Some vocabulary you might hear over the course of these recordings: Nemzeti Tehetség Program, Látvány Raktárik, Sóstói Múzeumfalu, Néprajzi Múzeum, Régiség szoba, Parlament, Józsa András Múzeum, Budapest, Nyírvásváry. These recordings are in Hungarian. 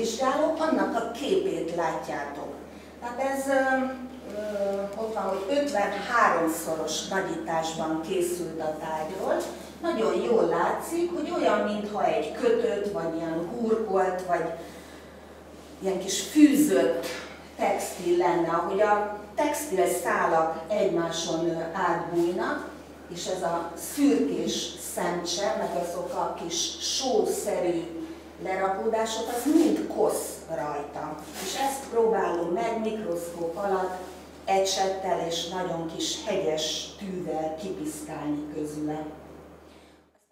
vizsgáló, annak a képét látjátok. Tehát ez ott van, hogy 53-szoros nagyításban készült a tárgyról. Nagyon jól látszik, hogy olyan, mintha egy kötött, vagy ilyen hurkolt, vagy ilyen kis fűzött textil lenne, ahogy a textil szálak egymáson átbújnak, és ez a szürkés szemcse, meg azok a kis sószerű lerakódások, az mind kosz rajta. És ezt próbálom meg mikroszkóp alatt ecsettel és nagyon kis hegyes tűvel kipiszkálni közüle.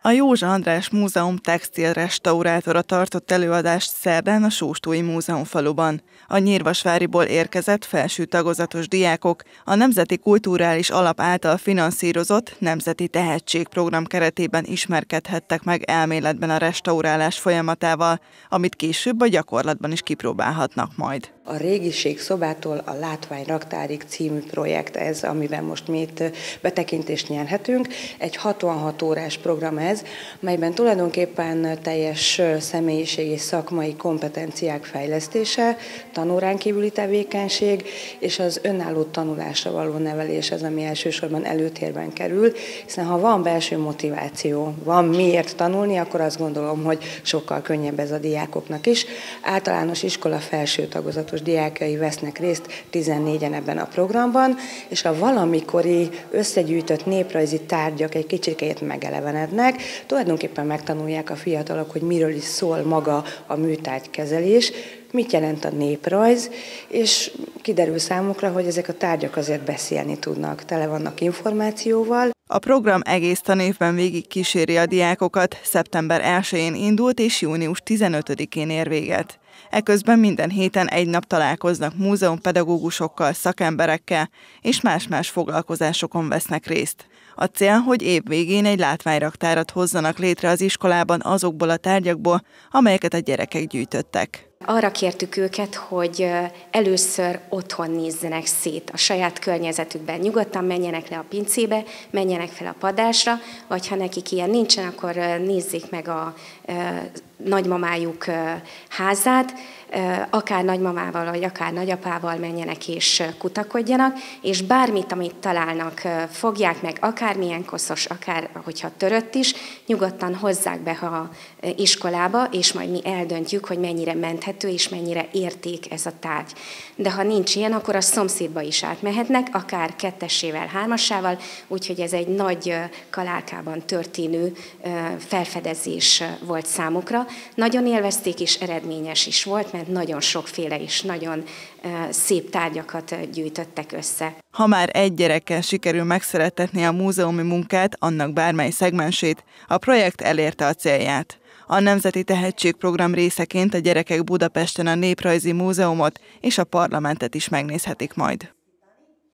A Józsa András Múzeum textilrestaurátora tartott előadást szerdán a Sóstói Múzeumfaluban. A Nyírvasváriból érkezett felső tagozatos diákok a Nemzeti Kulturális Alap által finanszírozott Nemzeti Tehetség Program keretében ismerkedhettek meg elméletben a restaurálás folyamatával, amit később a gyakorlatban is kipróbálhatnak majd. A Régiség szobától a Látvány Raktárik című projekt ez, amiben most mi itt betekintést nyerhetünk. Egy 66 órás program ez, melyben tulajdonképpen teljes személyiség és szakmai kompetenciák fejlesztése, tanórán kívüli tevékenység és az önálló tanulásra való nevelés az, ami elsősorban előtérben kerül, hiszen ha van belső motiváció, van miért tanulni, akkor azt gondolom, hogy sokkal könnyebb ez a diákoknak is. Általános iskola felső tagozatos diákjai vesznek részt 14-en ebben a programban, és a valamikori összegyűjtött néprajzi tárgyak egy kicsikét megelevenednek. Tulajdonképpen megtanulják a fiatalok, hogy miről is szól maga a műtárgykezelés, mit jelent a néprajz, és kiderül számukra, hogy ezek a tárgyak azért beszélni tudnak, tele vannak információval. A program egész tanévben végig kíséri a diákokat, szeptember 1-én indult és június 15-én ér véget. Eközben minden héten egy nap találkoznak múzeumpedagógusokkal, szakemberekkel, és más-más foglalkozásokon vesznek részt. A cél, hogy év végén egy látványraktárat hozzanak létre az iskolában azokból a tárgyakból, amelyeket a gyerekek gyűjtöttek. Arra kértük őket, hogy először otthon nézzenek szét a saját környezetükben. Nyugodtan menjenek le a pincébe, menjenek fel a padlásra, vagy ha nekik ilyen nincsen, akkor nézzék meg a nagymamájuk házát, akár nagymamával, vagy akár nagyapával menjenek és kutakodjanak, és bármit, amit találnak, fogják meg, akármilyen koszos, akár hogyha törött is, nyugodtan hozzák be a iskolába, és majd mi eldöntjük, hogy mennyire menthető és mennyire érték ez a tárgy. De ha nincs ilyen, akkor a szomszédba is átmehetnek, akár kettesével, hármasával, úgyhogy ez egy nagy kalálkában történő felfedezés volt számukra. Nagyon élvezték, és eredményes is volt, mert nagyon sokféle és nagyon szép tárgyakat gyűjtöttek össze. Ha már egy gyerekkel sikerül megszeretetni a múzeumi munkát, annak bármely szegmensét, a projekt elérte a célját. A Nemzeti Tehetség Program részeként a gyerekek Budapesten a Néprajzi Múzeumot és a Parlamentet is megnézhetik majd.